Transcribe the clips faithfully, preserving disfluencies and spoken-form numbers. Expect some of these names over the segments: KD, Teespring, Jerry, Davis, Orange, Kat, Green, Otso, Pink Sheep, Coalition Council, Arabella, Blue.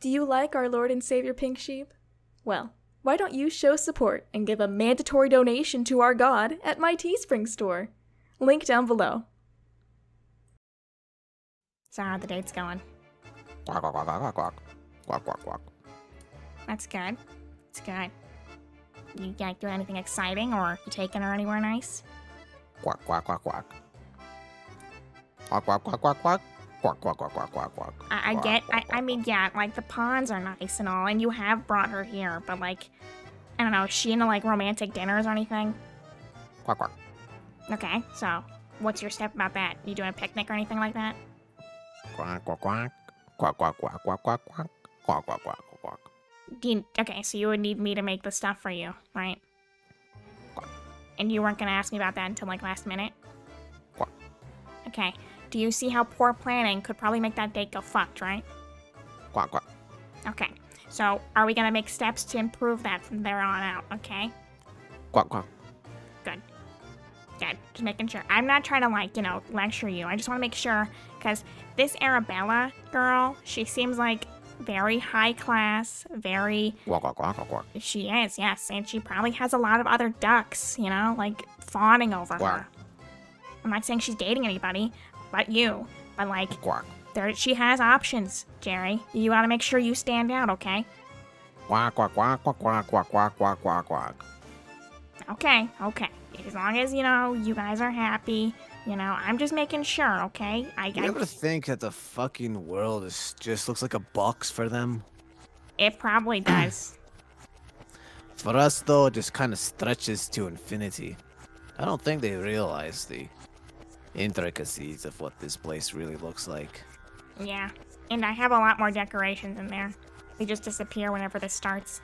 Do you like our Lord and Savior Pink Sheep? Well, why don't you show support and give a mandatory donation to our God at my Teespring store? Link down below. So how the date's going? Quack, quack, quack, quack, quack, quack, quack. That's good. That's good. You like do anything exciting, or you taking her anywhere nice? Quack, quack, quack, quack. Quack, quack, quack, quack, quack. Quack, quack, quack, quack, quack, quack. I, I quack, get, quack, I, I mean, yeah, like, the ponds are nice and all, and you have brought her here, but, like, I don't know, is she into, like, romantic dinners or anything? Quack, quack. Okay, so, what's your step about that? You doing a picnic or anything like that? Quack, quack, quack. Quack, quack, quack, quack, quack, quack. Quack, quack, quack, quack. Do you, okay, so you would need me to make the stuff for you, right? Quack. And you weren't gonna ask me about that until, like, last minute? Quack. Okay. Do you see how poor planning could probably make that date go fucked, right? Quack, quack. Okay, so are we gonna make steps to improve that from there on out, okay? Quack, quack. Good. Good, just making sure. I'm not trying to, like, you know, lecture you. I just wanna make sure, because this Arabella girl, she seems like very high class, very... Quack, quack, quack, quack. She is, yes, and she probably has a lot of other ducks, you know, like, fawning over quack. her. I'm not saying she's dating anybody, but you, but like, quack. There, she has options, Jerry. You want to make sure you stand out, okay? Quack, quack, quack, quack, quack, quack, quack, quack, quack, quack. Okay, okay. As long as, you know, you guys are happy, you know, I'm just making sure, okay? I, you I ever just... think that the fucking world is just looks like a box for them? It probably does. For us, though, it just kind of stretches to infinity. I don't think they realize the intricacies of what this place really looks like. Yeah, and I have a lot more decorations in there. They just disappear whenever this starts.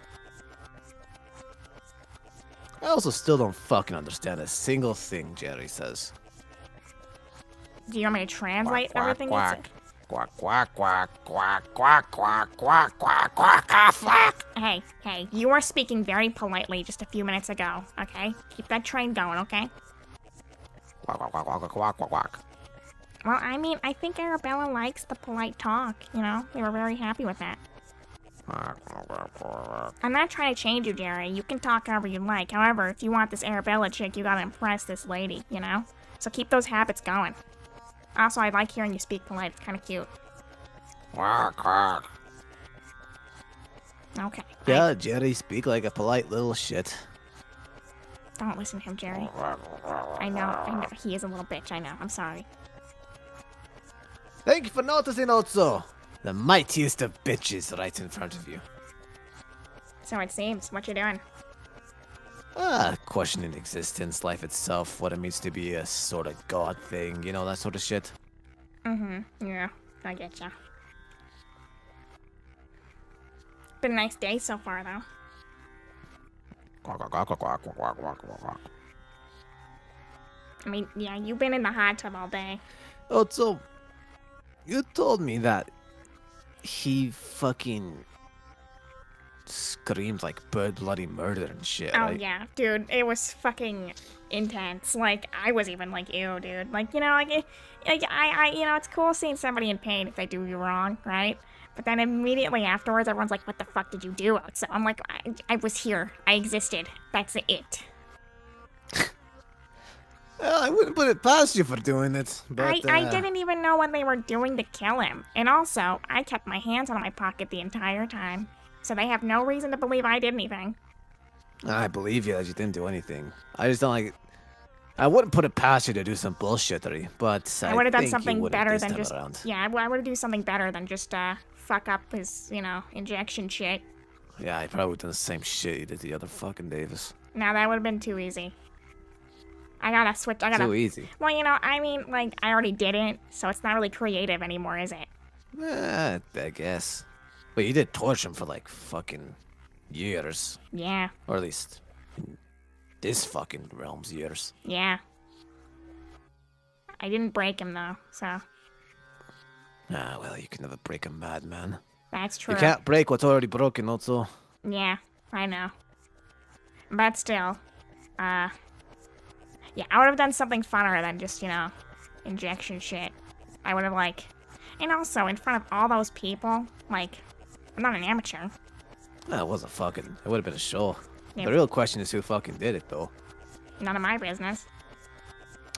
I also still don't fucking understand a single thing Jerry says. Do you want me to translate quack, everything? Quack, quack, quack, quack, quack, quack, quack, quack, quack, quack, quack, fuck! Hey, hey, you were speaking very politely just a few minutes ago, okay? Keep that train going, okay? Quack, quack, quack, quack, quack, quack. Well, I mean, I think Arabella likes the polite talk, you know? We were very happy with that. I'm not trying to change you, Jerry. You can talk however you like. However, if you want this Arabella chick, you gotta impress this lady, you know? So keep those habits going. Also, I like hearing you speak polite. It's kind of cute. Quack, quack. Okay. Yeah, Jerry, speak like a polite little shit. Don't listen to him, Jerry. I know, I know. He is a little bitch, I know. I'm sorry. Thank you for noticing, Otso! The mightiest of bitches right in front of you. So it seems. What you doing? Ah, questioning existence, life itself, what it means to be a sort of god thing, you know, that sort of shit. Mm-hmm. Yeah, I get ya. Been a nice day so far, though. I mean, yeah, you've been in the hot tub all day. Oh, so you told me that he fucking screamed like bird bloody murder and shit. Oh, right? Yeah, dude, it was fucking intense. Like, I was even like, ew, dude. Like, you know, like, it, like I, I, you know, it's cool seeing somebody in pain if they do you wrong, right? But then immediately afterwards, everyone's like, what the fuck did you do? So I'm like, I, I was here. I existed. That's it. Well, I wouldn't put it past you for doing it. But, I, uh... I didn't even know what they were doing to kill him. And also, I kept my hands out of my pocket the entire time. So they have no reason to believe I did anything. I believe you that you didn't do anything. I just don't like it. I wouldn't put it past you to do some bullshittery, but I, I would have done something better than just around. Yeah, I would have done something better than just uh fuck up his, you know, injection shit. Yeah, I probably would have done the same shit you did the other fucking Davis. No, that would have been too easy. I gotta switch. I gotta. Too easy. Well, you know, I mean, like I already didn't, so it's not really creative anymore, is it? Eh, I guess. But you did torture him for like fucking years. Yeah. Or at least. This fucking realm's years. Yeah. I didn't break him, though, so... Ah, well, you can never break a madman. That's true. You can't break what's already broken, also. Yeah, I know. But still, uh... yeah, I would have done something funner than just, you know, injection shit. I would have, like... And also, in front of all those people, like... I'm not an amateur. No, it wasn't fucking. It would have been a show. Yep. The real question is who fucking did it, though. None of my business.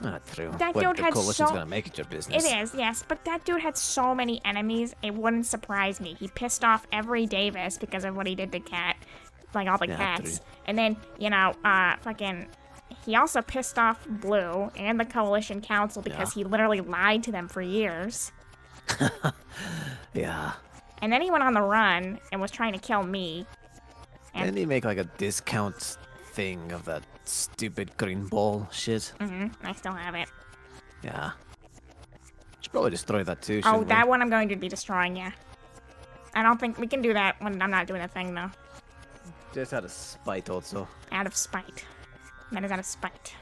Not true. That but dude the had coalition's so... gonna make it your business. It is, yes, but that dude had so many enemies, it wouldn't surprise me. He pissed off every Davis because of what he did to Kat. Like, all the yeah, cats. And then, you know, uh, fucking... He also pissed off Blue and the Coalition Council because yeah. he literally lied to them for years. Yeah. And then he went on the run and was trying to kill me. And didn't he make, like, a discount thing of that stupid green ball shit? Mm-hmm. I still have it. Yeah. Should probably destroy that, too, shouldn't we? Oh, that one I'm going to be destroying, yeah. I don't think... We can do that when I'm not doing a thing, though. Just out of spite, also. Out of spite. That is out of spite.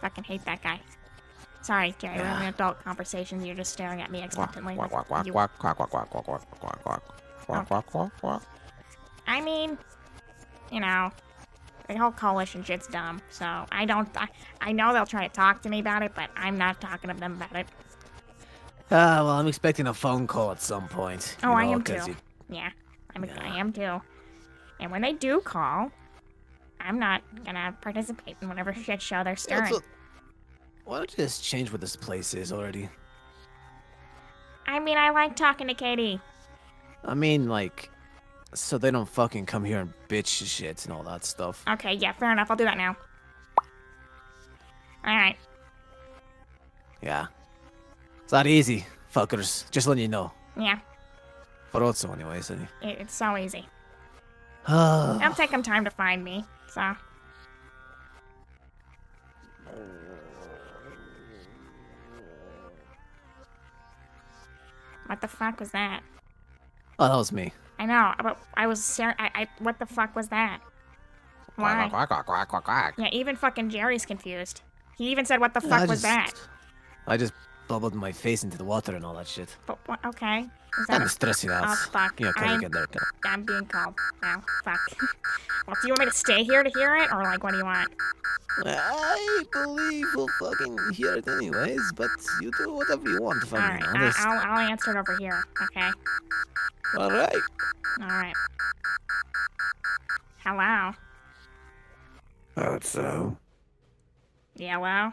Fucking hate that guy. Sorry, Jerry, yeah. we're having adult conversations. You're just staring at me expectantly. Quack, quack, quack, quack, quack, quack, quack, quack, quack, quack, quack, quack, quack, quack, quack. I mean, you know, the whole coalition shit's dumb, so I don't... I, I know they'll try to talk to me about it, but I'm not talking to them about it. Ah, uh, well, I'm expecting a phone call at some point. Oh, you know, I am too. You... Yeah, I'm, yeah, I am too. And when they do call... I'm not gonna participate in whatever shit show they're starring. Yeah, why don't you just change what this place is already? I mean, I like talking to K D. I mean, like, so they don't fucking come here and bitch shit and all that stuff. Okay, yeah, fair enough. I'll do that now. Alright. Yeah. It's not easy, fuckers. Just letting you know. Yeah. For Otso, anyways. It, it's so easy. It'll take them time to find me. So. What the fuck was that? Oh, that was me. I know, but I was ser- I, I. What the fuck was that? Why? Quack, quack, quack, quack, quack. Yeah, even fucking Jerry's confused. He even said, "What the fuck I was just, that?" I just bubbled my face into the water and all that shit. But what? Okay. I'm stressing out. Oh, fuck. Yeah, I'm, get there, I'm being called. Oh, fuck. Well, do you want me to stay here to hear it, or, like, what do you want? I believe we'll fucking hear it anyways, but you do whatever you want, fucking honest. All right, I'll, I'll, I'll answer it over here, okay? All right. All right. Hello? Otso. Yeah, well?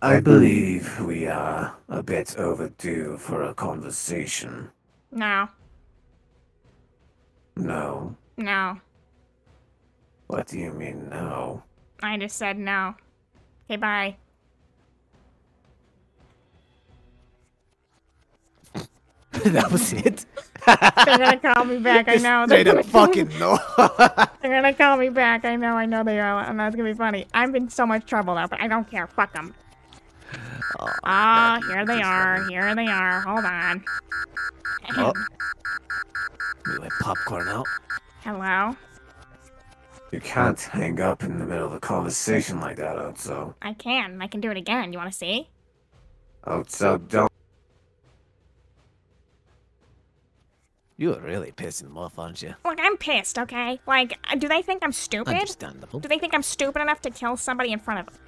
I believe we are a bit overdue for a conversation. No. No? No. What do you mean, no? I just said no. Okay, bye. That was it? They're gonna call me back, I know. Straight They're up fucking no. They're gonna call me back, I know, I know they are, and that's gonna be funny. I'm in so much trouble, though, but I don't care, fuck them. Oh, oh here they are, funny. Here they are, hold on. Oh. Move my popcorn out. Hello? You can't hang up in the middle of a conversation like that, Otso. I can, I can do it again, you wanna see? Otso, don't. You are really pissing them off, aren't you? Look, I'm pissed, okay? Like, do they think I'm stupid? Understandable. Do they think I'm stupid enough to kill somebody in front of them?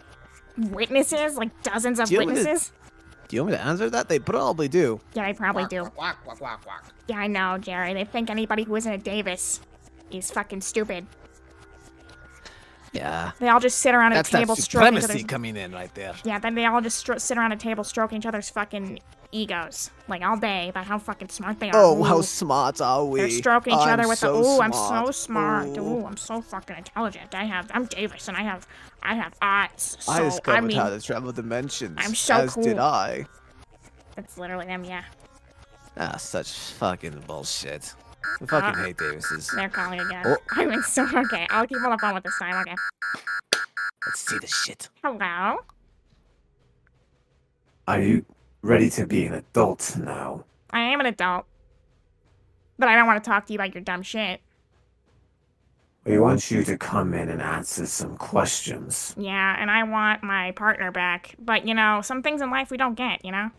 Witnesses, like dozens of do witnesses. To, do you want me to answer that? They probably do. Yeah, they probably do. Quack, quack, quack, quack. Yeah, I know, Jerry. They think anybody who isn't a Davis is fucking stupid. Yeah. They all just sit around That's a table that stroking each other's... coming in right there. Yeah, then they all just sit around a table stroking each other's fucking egos. Like, all day about how fucking smart they are. Oh, ooh. How smart are we? They're stroking each I'm other with so the, ooh, smart. I'm so smart. Ooh. ooh, I'm so fucking intelligent. I have, I'm Davis, and I have, I have eyes. So, I discovered I mean, how to travel dimensions. I'm so as cool. As did I. That's literally them, yeah. Ah, such fucking bullshit. I fucking uh, hate Davises. They're calling again. Oh. I mean, so, okay, I'll keep on the phone with this time, okay. Let's see this shit. Hello? Are you ready to be an adult now? I am an adult. But I don't want to talk to you about your dumb shit. We want you to come in and answer some questions. Yeah, and I want my partner back. But, you know, some things in life we don't get, you know?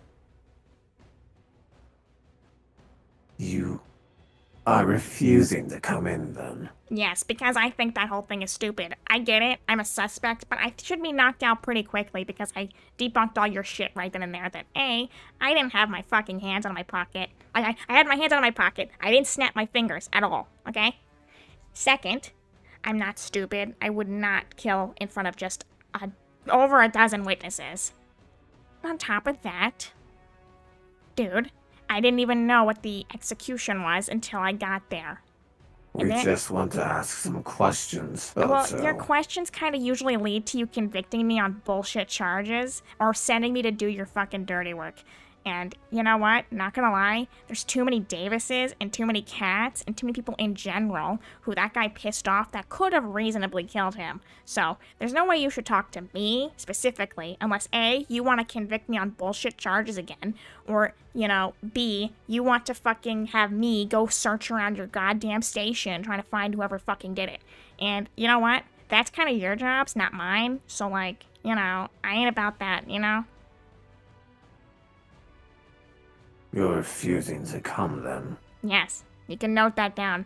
You... are refusing to come in then. Yes, because I think that whole thing is stupid. I get it, I'm a suspect, but I should be knocked out pretty quickly because I debunked all your shit right then and there that A, I didn't have my fucking hands out of my pocket. I, I, I had my hands out of my pocket. I didn't snap my fingers at all, okay? Second, I'm not stupid. I would not kill in front of just a, over a dozen witnesses. On top of that, dude, I didn't even know what the execution was until I got there. We then, just want to ask some questions. Well, also, your questions kind of usually lead to you convicting me on bullshit charges or sending me to do your fucking dirty work. And you know what? Not gonna lie, there's too many Davises and too many Kats and too many people in general who that guy pissed off that could have reasonably killed him. So there's no way you should talk to me specifically unless A, you want to convict me on bullshit charges again, or, you know, B, you want to fucking have me go search around your goddamn station trying to find whoever fucking did it. And you know what? That's kind of your job, it's not mine. So like, you know, I ain't about that, you know? You're refusing to come, then. Yes, you can note that down.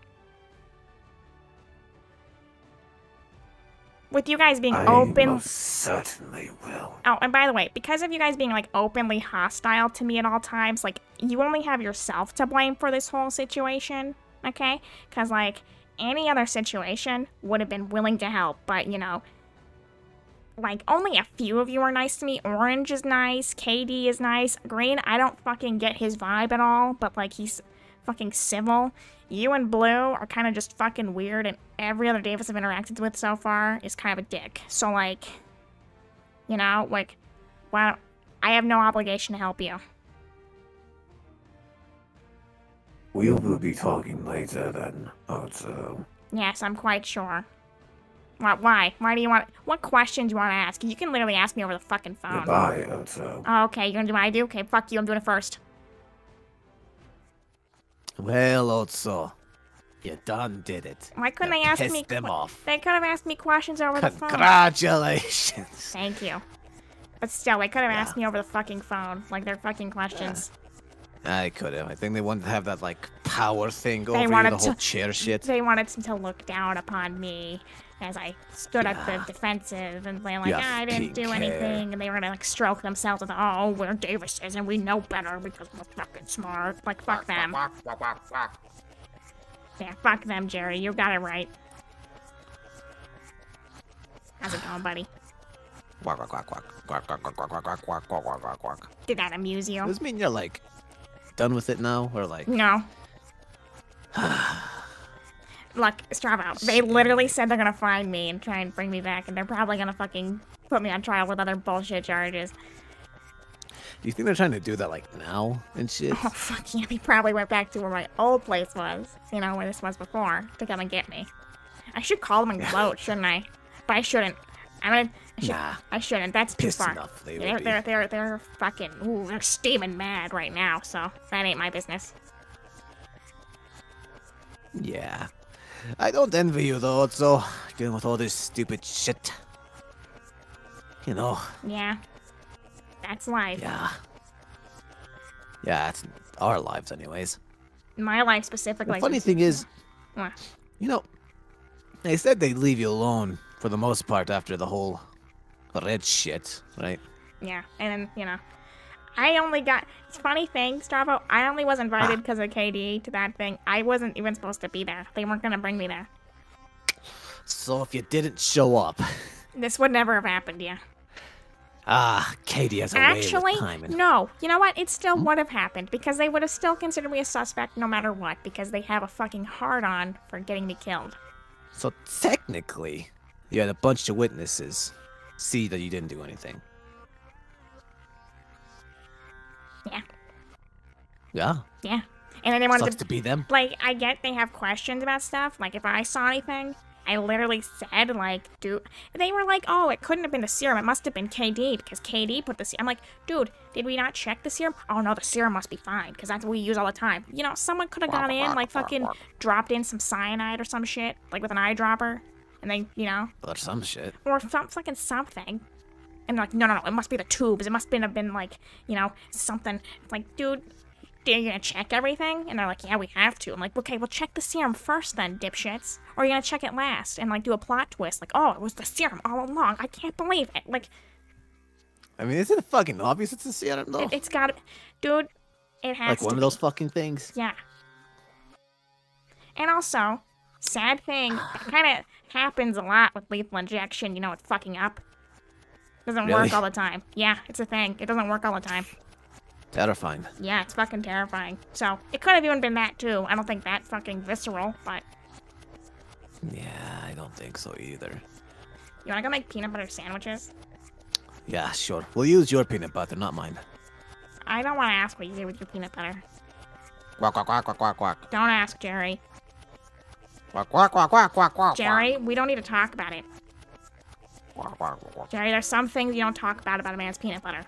With you guys being I open... I most certainly will. Oh, and by the way, because of you guys being, like, openly hostile to me at all times, like, you only have yourself to blame for this whole situation, okay? Because, like, any other situation would have been willing to help, but, you know... Like, only a few of you are nice to me. Orange is nice. K D is nice. Green, I don't fucking get his vibe at all, but, like, he's fucking civil. You and Blue are kind of just fucking weird, and every other Davis I've interacted with so far is kind of a dick. So, like, you know, like, well, I have no obligation to help you. We will be talking later, then, also. Yes, I'm quite sure. Why? Why do you want... What questions do you want to ask? You can literally ask me over the fucking phone. Goodbye, Otso. Oh, okay. You're going to do what I do? Okay, fuck you. I'm doing it first. Well, Otso, you done did it. Why couldn't they ask me... them off. They could have asked me questions over the phone. Congratulations. Thank you. But still, they could have yeah. asked me over the fucking phone. Like, their fucking questions. Yeah. I could have. I think they wanted to have that, like, power thing go over you, the whole chair shit. They wanted to look down upon me as I stood yeah. up the defensive and they like, yeah, I didn't do anything. Hair. And they were going to, like, stroke themselves with, oh, we're Davises and we know better because we're fucking smart. Like, fuck them. Yeah, fuck them, Jerry. You got it right. How's it going, buddy? Did that amuse you? Does mean you're, like... done with it now, or like no? Look, Strava, they literally said they're gonna find me and try and bring me back, and they're probably gonna fucking put me on trial with other bullshit charges. Do you think they're trying to do that like now and shit? Oh fuck yeah, they probably went back to where my old place was, you know, where this was before, to come and get me. I should call them and gloat, shouldn't I? But I shouldn't. I mean, I, should, nah, I shouldn't. That's too far. Enough, they they're, they're, they're, they're fucking, ooh, they're steaming mad right now, so that ain't my business. Yeah. I don't envy you, though, so dealing with all this stupid shit. You know. Yeah. That's life. Yeah. Yeah, that's our lives, anyways. My life specifically. The funny thing is, what? You know, they said they'd leave you alone. For the most part, after the whole red shit, right? Yeah, and then, you know, I only got... It's funny thing, Stravo, I only was invited because ah. of K D to that thing. I wasn't even supposed to be there. They weren't going to bring me there. So if you didn't show up... This would never have happened, yeah. Ah, K D has a Actually, way with time. Actually, no. You know what? It still hmm? would have happened, because they would have still considered me a suspect no matter what, because they have a fucking hard-on for getting me killed. So technically... You had a bunch of witnesses see that you didn't do anything. Yeah. Yeah? Yeah. And then they wanted to, to be them. Like, I get they have questions about stuff. Like, if I saw anything, I literally said, like, dude. They were like, oh, it couldn't have been the serum. It must have been K D because K D put the serum. I'm like, dude, did we not check the serum? Oh, no, the serum must be fine because that's what we use all the time. You know, someone could have gone in, like, fucking dropped in some cyanide or some shit, like with an eyedropper. And they, you know. Or some shit. Or some fucking something. And like, no, no, no, it must be the tubes. It must have been, like, you know, something. It's like, dude, are you gonna check everything? And they're like, yeah, we have to. I'm like, okay, well, check the serum first then, dipshits. Or are you gonna check it last and, like, do a plot twist? Like, oh, it was the serum all along. I can't believe it. Like, I mean, isn't it fucking obvious it's the serum, though? It, it's gotta... Dude, it has to Like, one to of those be. fucking things? Yeah. And also, sad thing, that kind of happens a lot with lethal injection. You know, it's fucking up. Doesn't really? work all the time. Yeah, it's a thing. It doesn't work all the time. Terrifying. Yeah, it's fucking terrifying. So, it could have even been that, too. I don't think that's fucking visceral, but... Yeah, I don't think so, either. You wanna go make peanut butter sandwiches? Yeah, sure. We'll use your peanut butter, not mine. I don't wanna ask what you do with your peanut butter. Quack, quack, quack, quack, quack, quack. Don't ask, Jerry. Quack, quack, quack, quack, quack, quack. Jerry, we don't need to talk about it. Quack, quack, quack, quack. Jerry, there's some things you don't talk about about a man's peanut butter.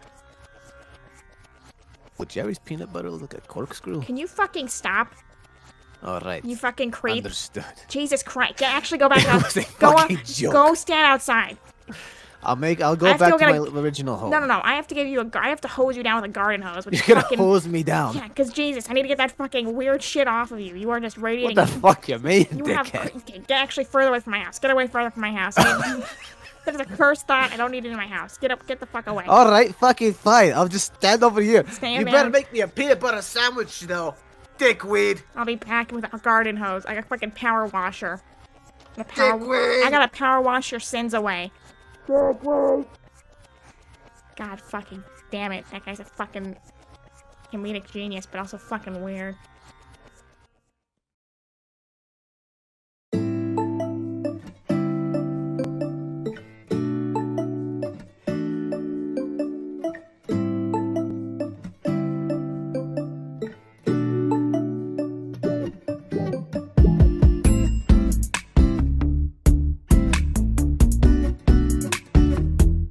Would Jerry's peanut butter look like a corkscrew? Can you fucking stop? Alright. You fucking creep. Understood. Jesus Christ. Yeah, actually go back out. Go up, go stand outside. I'll make I'll go back to, to my a, original home. No no no, I have to give you a I have to hose you down with a garden hose. Which You're fucking, gonna hose me down. Yeah, cause Jesus, I need to get that fucking weird shit off of you. You are just radiating. What the fuck you mean? You have get actually further away from my house. Get away further from my house. There's a cursed thought. I don't need it in my house. Get up. Get the fuck away. All right, fucking fine. I'll just stand over here. Stand you down. Better make me a peanut butter sandwich, though, dickweed. I'll be packed with a garden hose. I got a fucking power washer. A power dickweed. I gotta power wash your sins away. Dickweed. God fucking damn it. That guy's a fucking comedic genius, but also fucking weird.